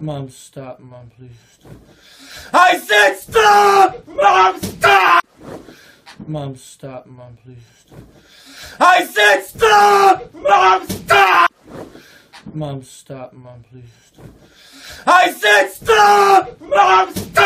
Mom, stop. Mom, please stop. I said stop! Mom, stop! Mom, stop. Mom, please stop. I said stop! Mom, stop! Mom, stop. Mom, please stop. I said stop! Mom, stop!